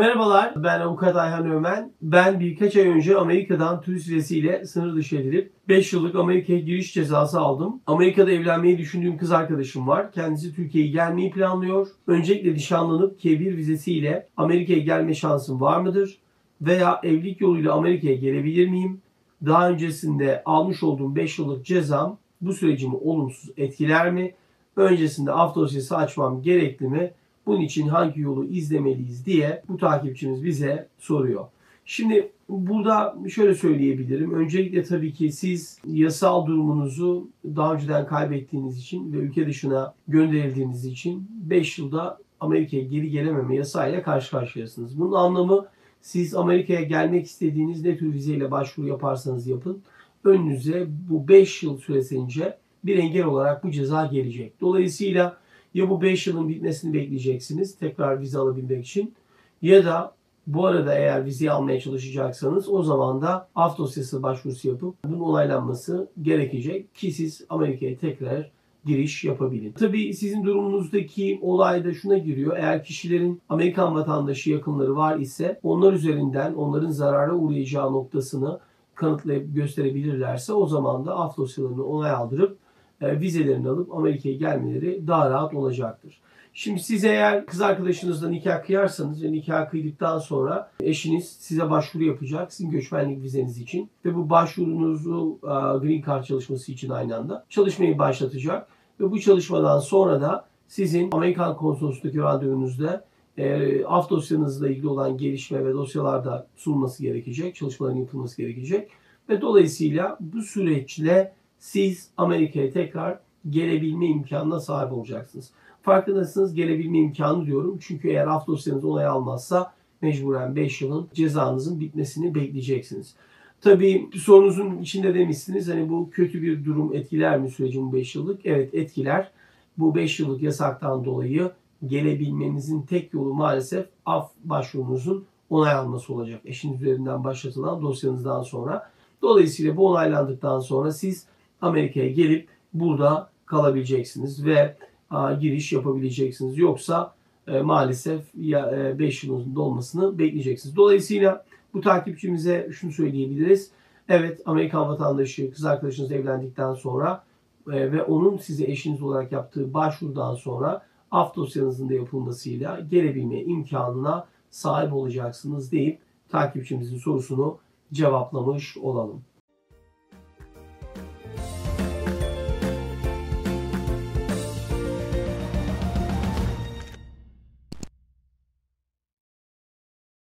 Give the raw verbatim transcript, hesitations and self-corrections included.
Merhabalar, ben Avukat Ayhan Ömen. Ben birkaç ay önce Amerika'dan turist vizesiyle sınır dışı edilip beş yıllık Amerika'ya giriş cezası aldım. Amerika'da evlenmeyi düşündüğüm kız arkadaşım var. Kendisi Türkiye'ye gelmeyi planlıyor. Öncelikle nişanlanıp K bir vizesiyle Amerika'ya gelme şansım var mıdır? Veya evlilik yoluyla Amerika'ya gelebilir miyim? Daha öncesinde almış olduğum beş yıllık cezam bu sürecimi olumsuz etkiler mi? Öncesinde af dosyası açmam gerekli mi? Bunun için hangi yolu izlemeliyiz diye bu takipçimiz bize soruyor. Şimdi burada şöyle söyleyebilirim. Öncelikle tabii ki siz yasal durumunuzu daha önceden kaybettiğiniz için ve ülke dışına gönderildiğiniz için beş yılda Amerika'ya geri gelememe yasayla karşı karşıyasınız. Bunun anlamı siz Amerika'ya gelmek istediğiniz ne tür vizeyle başvuru yaparsanız yapın, önünüze bu beş yıl süresince bir engel olarak bu ceza gelecek. Dolayısıyla ya bu beş yılın bitmesini bekleyeceksiniz tekrar vize alabilmek için ya da bu arada eğer vize almaya çalışacaksanız o zaman da af dosyası başvurusu yapıp bunun onaylanması gerekecek ki siz Amerika'ya tekrar giriş yapabilin. Tabii sizin durumunuzdaki olay da şuna giriyor. Eğer kişilerin Amerikan vatandaşı yakınları var ise onlar üzerinden onların zarara uğrayacağı noktasını kanıtlayıp gösterebilirlerse o zaman da af dosyalarını onay aldırıp vizelerini alıp Amerika'ya gelmeleri daha rahat olacaktır. Şimdi siz eğer kız arkadaşınızla nikah kıyarsanız ve nikah kıydıktan sonra eşiniz size başvuru yapacak sizin göçmenlik vizeniz için ve bu başvurunuzu Green Card çalışması için aynı anda çalışmayı başlatacak ve bu çalışmadan sonra da sizin Amerikan Konsolosluğu randevunuzda E, af dosyanızla ilgili olan gelişme ve dosyalarda sunulması gerekecek, çalışmaların yapılması gerekecek ve dolayısıyla bu süreçle siz Amerika'ya tekrar gelebilme imkanına sahip olacaksınız. Farkındasınız, gelebilme imkanı diyorum çünkü eğer af dosyanız onay almazsa mecburen beş yılın cezanızın bitmesini bekleyeceksiniz. Tabii sorunuzun içinde demişsiniz hani bu kötü bir durum etkiler mi sürecin beş yıllık? Evet etkiler. Bu beş yıllık yasaktan dolayı gelebilmenizin tek yolu maalesef af başvurunuzun onay alması olacak. Eşiniz üzerinden başlatılan dosyanızdan sonra. Dolayısıyla bu onaylandıktan sonra siz Amerika'ya gelip burada kalabileceksiniz ve a, giriş yapabileceksiniz. Yoksa e, maalesef beş yılın dolmasını bekleyeceksiniz. Dolayısıyla bu takipçimize şunu söyleyebiliriz. Evet Amerikan vatandaşı kız arkadaşınız evlendikten sonra e, ve onun size eşiniz olarak yaptığı başvurudan sonra af dosyanızın da yapılmasıyla gelebilme imkanına sahip olacaksınız deyip takipçimizin sorusunu cevaplamış olalım.